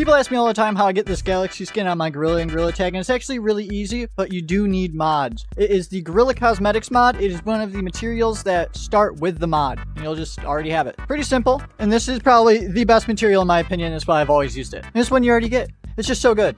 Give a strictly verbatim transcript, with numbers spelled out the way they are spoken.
People ask me all the time how I get this Galaxy skin on my Gorilla and Gorilla Tag, and it's actually really easy, but you do need mods. It is the Gorilla Cosmetics mod. It is one of the materials that start with the mod, and you'll just already have it. Pretty simple, and this is probably the best material in my opinion. That's why I've always used it. And this one you already get. It's just so good.